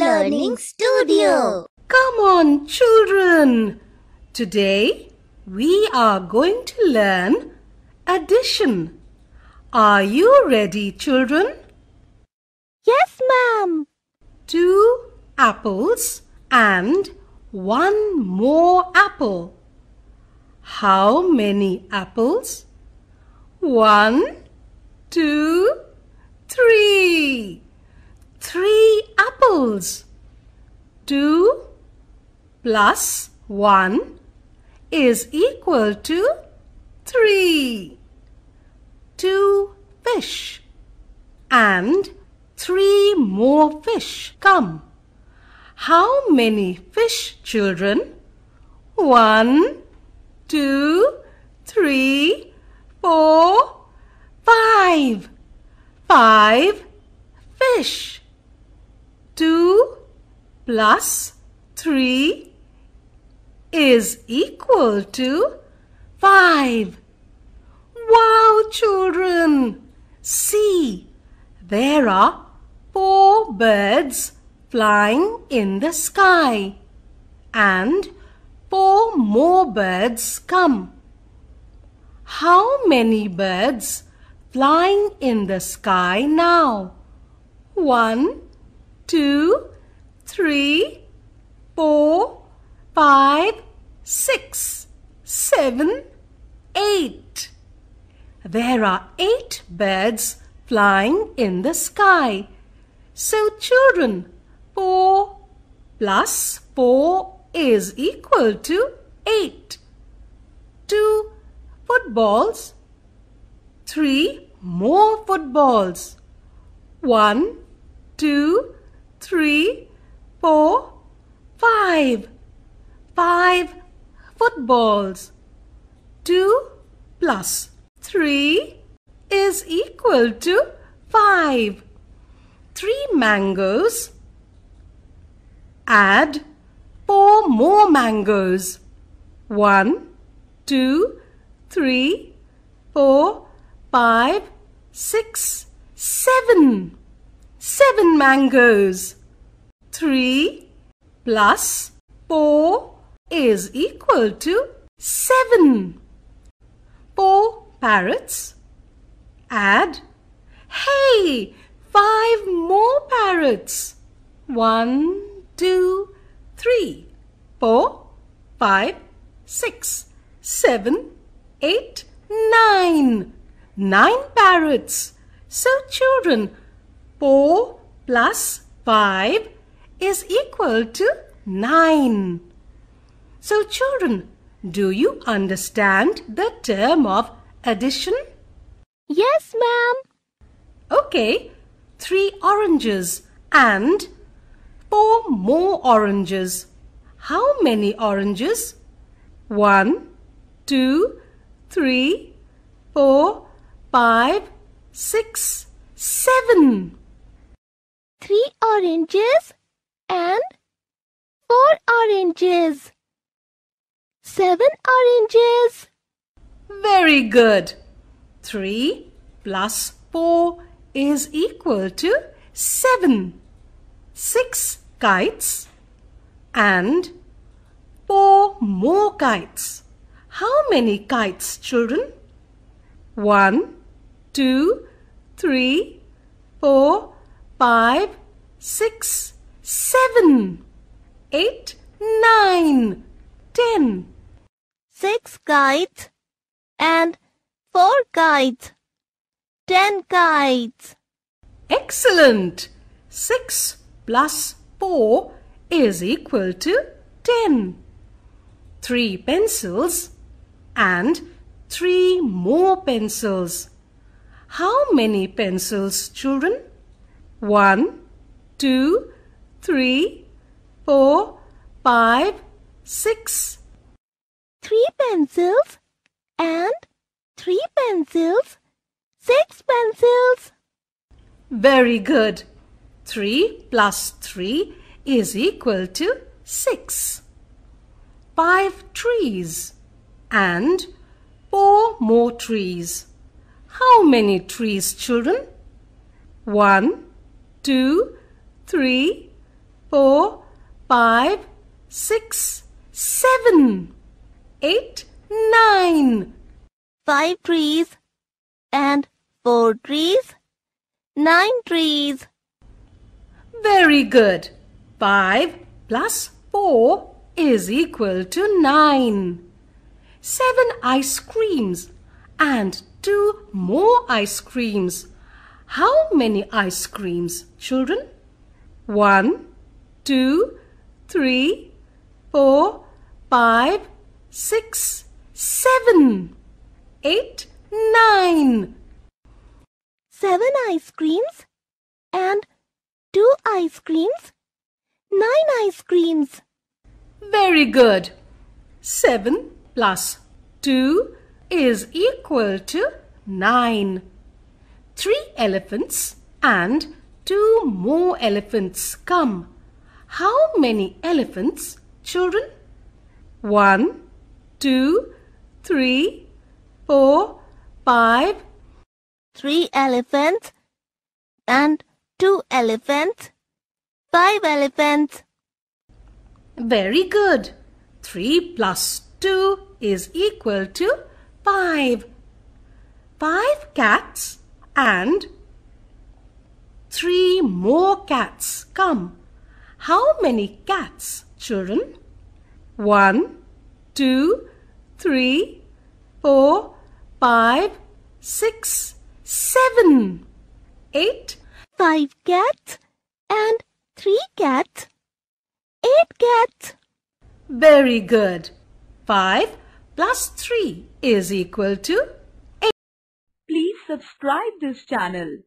Learning Studio. Come on, children. Today we are going to learn addition. Are you ready, children? Yes, ma'am. 2 apples and 1 more apple. How many apples? 1, 2, 3. 3 apples. 2 plus 1 is equal to 3. 2 fish and 3 more fish come. How many fish, children? 1, 2, 3, 4, 5. 5 fish. 2 plus 3 is equal to 5. Wow, children! See, there are 4 birds flying in the sky, and 4 more birds come. How many birds flying in the sky now? 1, 2, 3, 4, 5, 6, 7, 8. There are 8 birds flying in the sky. So, children, 4 plus 4 is equal to 8. 2 footballs, 3 more footballs. 1, 2, 3, 4, 5. 5 footballs. 2 plus 3 is equal to 5. 3 mangoes. Add 4 more mangoes. 1, 2, 3, 4, 5, 6, 7. 7 mangoes. 3 plus 4 is equal to 7. 4 parrots. Add, hey, 5 more parrots. 1, 2, 3, 4, 5, 6, 7, 8, 9. 9 parrots. So, children, 4 plus 5 is equal to 9. So, children, do you understand the term of addition? Yes, ma'am. Okay, 3 oranges and 4 more oranges. How many oranges? 1, 2, 3, 4, 5, 6, 7. 3 oranges and 4 oranges. 7 oranges. Very good. 3 plus 4 is equal to 7. 6 kites and 4 more kites. How many kites, children? 1, 2, 3, 4, 5, 6, 7, 8, 9, 10. 6 kites and 4 kites. 10 kites. Excellent. 6 plus 4 is equal to 10. 3 pencils and 3 more pencils. How many pencils, children? 1, 2, 3, 4, 5, 6. 3 pencils and 3 pencils. 6 pencils. Very good. 3 plus 3 is equal to 6. 5 trees and 4 more trees. How many trees, children? 1, 2, 3, 4, 5, 6, 7, 8, 9. 5 trees and 4 trees, 9 trees. Very good. 5 plus 4 is equal to 9. 7 ice creams and 2 more ice creams. How many ice creams, children? 1, 2, 3, 4, 5, 6, 7, 8, 9. 7 ice creams and 2 ice creams, 9 ice creams. Very good. 7 plus 2 is equal to 9. 3 elephants and 2 more elephants come. How many elephants, children? 1, 2, 3, 4, 5. 3 elephants and 2 elephants, 5 elephants. Very good. 3 plus 2 is equal to 5. 5 cats and 3 more cats come. How many cats, children? 1, 2, 3, 4, 5, 6, 7, 8. 5 cats and 3 cats, 8 cats. Very good. 5 plus 3 is equal to 8. Please subscribe this channel.